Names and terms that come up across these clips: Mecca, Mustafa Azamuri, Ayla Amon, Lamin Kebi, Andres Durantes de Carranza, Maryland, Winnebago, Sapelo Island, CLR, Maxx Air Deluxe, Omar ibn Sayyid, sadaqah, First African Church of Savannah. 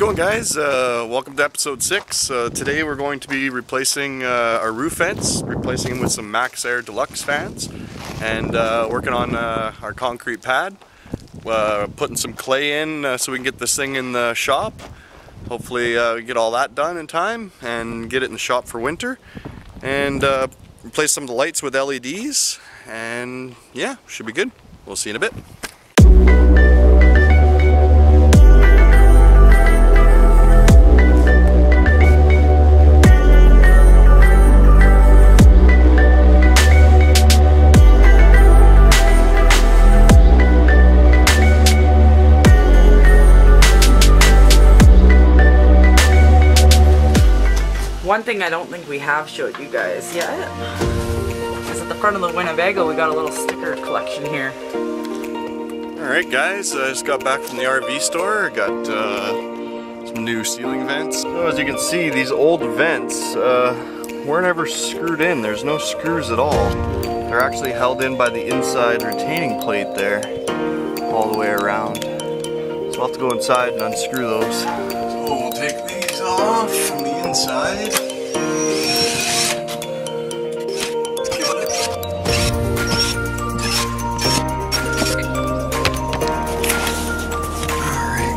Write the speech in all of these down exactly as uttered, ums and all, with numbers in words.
going, guys? Uh, welcome to episode six. Uh, today we're going to be replacing uh, our roof vents, replacing them with some Maxx Air Deluxe fans, and uh, working on uh, our concrete pad, uh, putting some clay in uh, so we can get this thing in the shop. Hopefully uh, we get all that done in time and get it in the shop for winter, and uh, replace some of the lights with L E Ds, and yeah, should be good. We'll see you in a bit. One thing I don't think we have showed you guys yet is at the front of the Winnebago we got a little sticker collection here. Alright guys, I just got back from the R V store. I got uh, some new ceiling vents. So as you can see, these old vents uh, weren't ever screwed in. There's no screws at all. They're actually held in by the inside retaining plate there all the way around. So I'll have to go inside and unscrew those. So we'll take these off from the inside. Alright,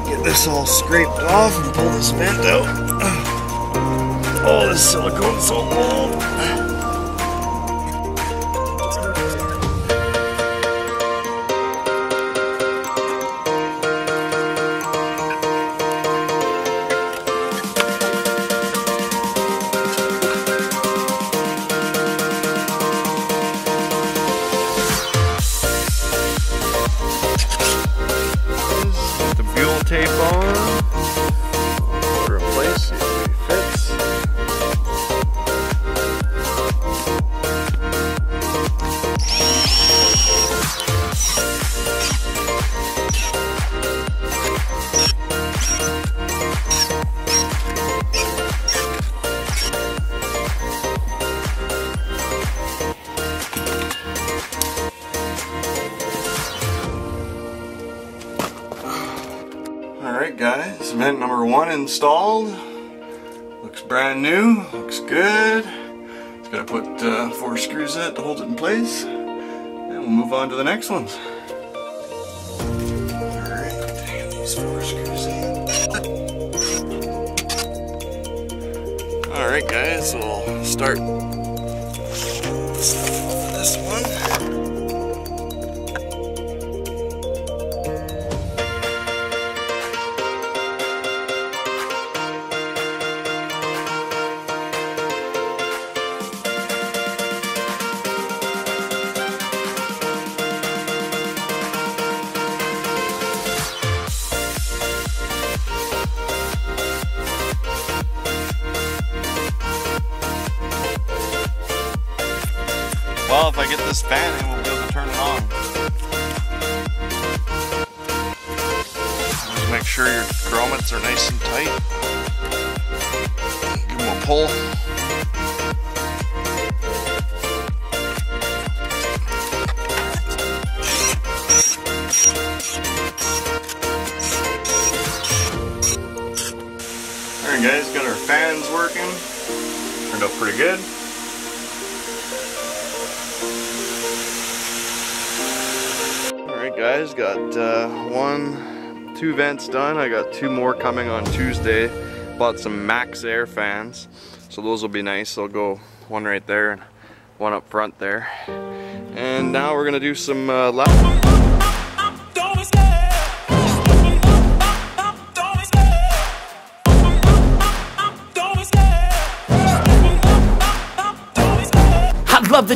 get this all scraped off and pull this vent out. Oh, this silicone's so old. Tape on, we'll replace it if it fits. Alright guys, vent number one installed. Looks brand new, looks good. Just gotta put uh, four screws in it to hold it in place, and we'll move on to the next ones. Alright, taking these four screws in. Alright guys, we'll start this one. Well, if I get this fan in, we'll be able to turn it on. Just make sure your grommets are nice and tight. Give them a pull. Alright guys, got our fans working. Turned out pretty good. Alright guys, got uh, one, two vents done. I got two more coming on Tuesday. Bought some Maxx Air fans, so those will be nice. They'll go one right there and one up front there. And now we're gonna do some uh, loud. Love the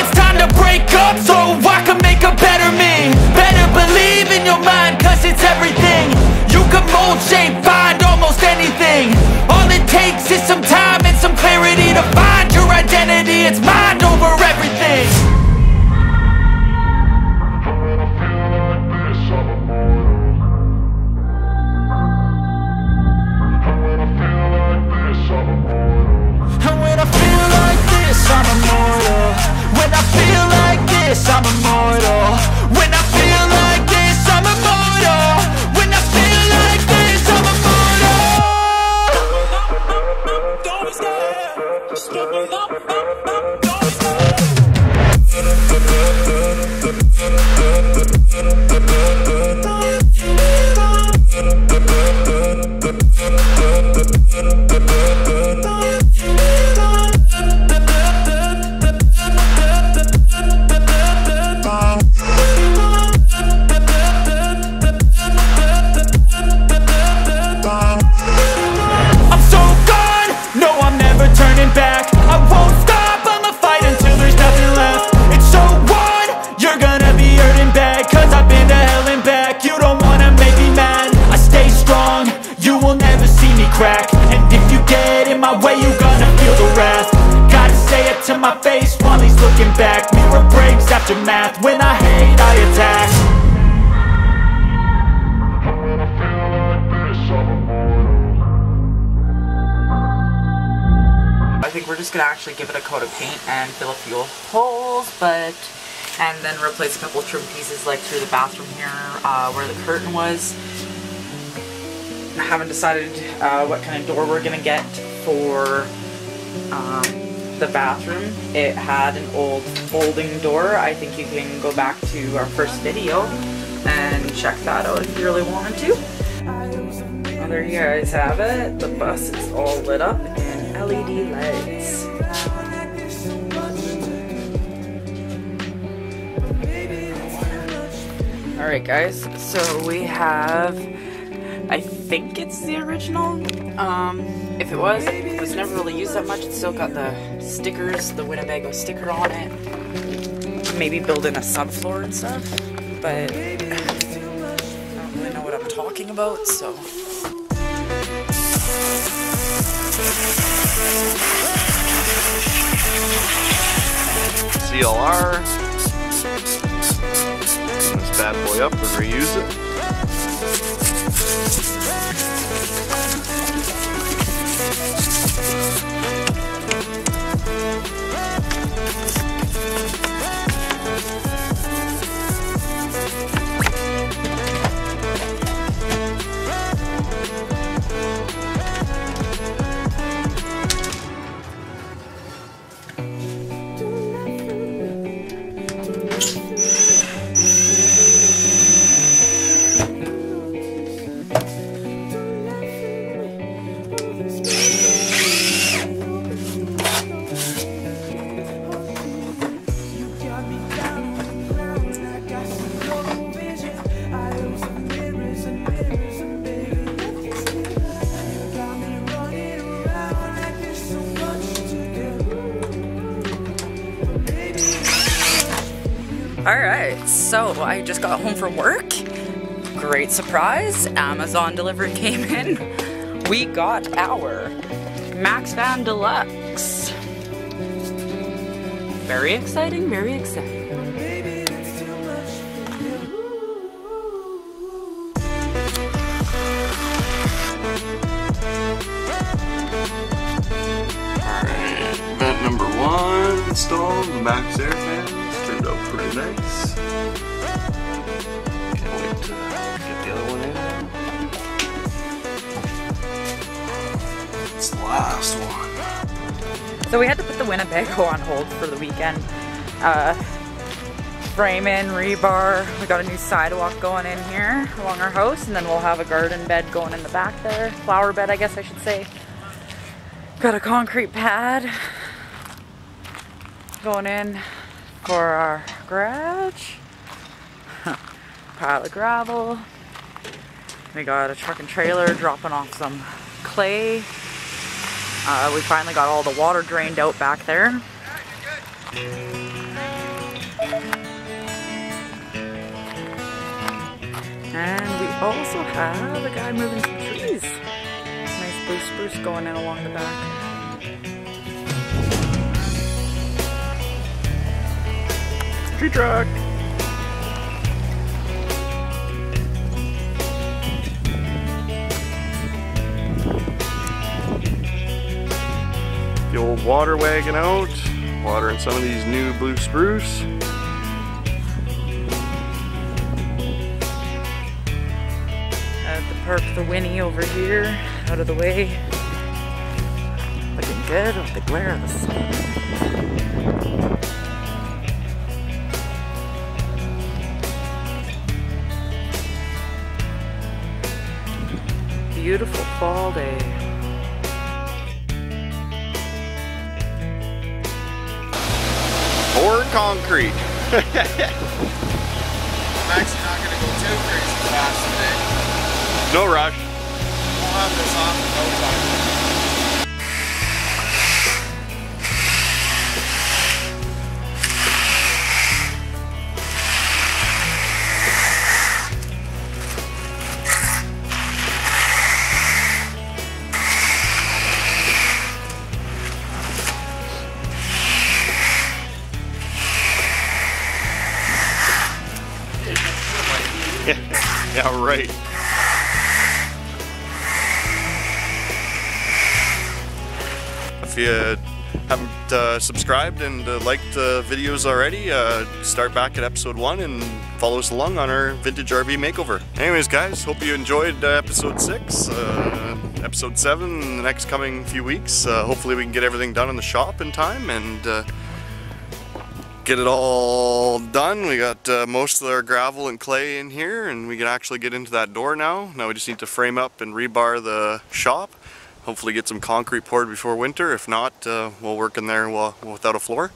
It's time to break up so I can make a better me. Better believe in your mind, cause it's everything. You can mold, shape, find almost anything. All it takes is some time and some clarity to find your identity. It's mind over everything. Math. When I hate, I attack. I think we're just gonna actually give it a coat of paint and fill a few holes, but and then replace a couple trim pieces like through the bathroom here uh, where the curtain was. I haven't decided uh, what kind of door we're gonna get for um, the bathroom. It had an old folding door. I think you can go back to our first video and check that out if you really wanted to. Well, there you guys have it. The bus is all lit up in L E D lights. Alright guys, so we have, I think it's the original. Um, if it was, it was never really used that much. It's still got the stickers, the Winnebago sticker on it. Maybe build in a subfloor and stuff, but I don't really know what I'm talking about, so. C L R. Open this bad boy up and reuse it. Alright, so I just got home from work. Great surprise, Amazon delivery came in. We got our Maxx Air Deluxe. Very exciting, very exciting. Alright, vent number one installed, the Maxx Air fan. Turned out pretty nice. Can't wait to get the other one in. It's the last one. So we had to put the Winnebago on hold for the weekend. Uh, frame in, rebar. We got a new sidewalk going in here along our house, and then we'll have a garden bed going in the back there. Flower bed, I guess I should say. Got a concrete pad going in for our garage. Pile of gravel. We got a truck and trailer dropping off some clay. Uh, we finally got all the water drained out back there. And we also have a guy moving some trees. Nice blue spruce going in along the back. Tree truck. The old water wagon out, watering some of these new blue spruce. At the park, the Winnie over here, out of the way. Looking good with the glare of the sun. Beautiful fall day. Poured concrete. I'm actually not going to go too crazy fast today. No rush. We'll have this on for no Yeah, right. If you haven't uh, subscribed and uh, liked the videos already, uh, start back at episode one and follow us along on our vintage R V makeover. Anyways guys, hope you enjoyed uh, episode six, uh, episode seven in the next coming few weeks. Uh, hopefully we can get everything done in the shop in time and uh, get it all done. We got uh, most of our gravel and clay in here, and we can actually get into that door now. Now we just need to frame up and rebar the shop. Hopefully get some concrete poured before winter. If not, uh, we'll work in there while, without a floor.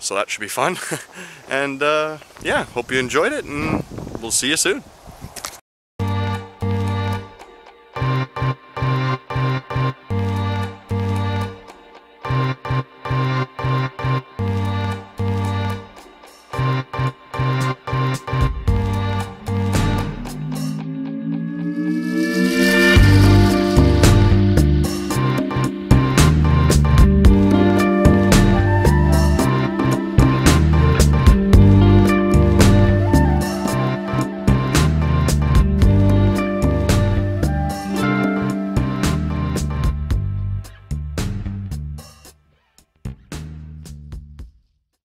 So that should be fun. And uh, yeah, hope you enjoyed it, and we'll see you soon.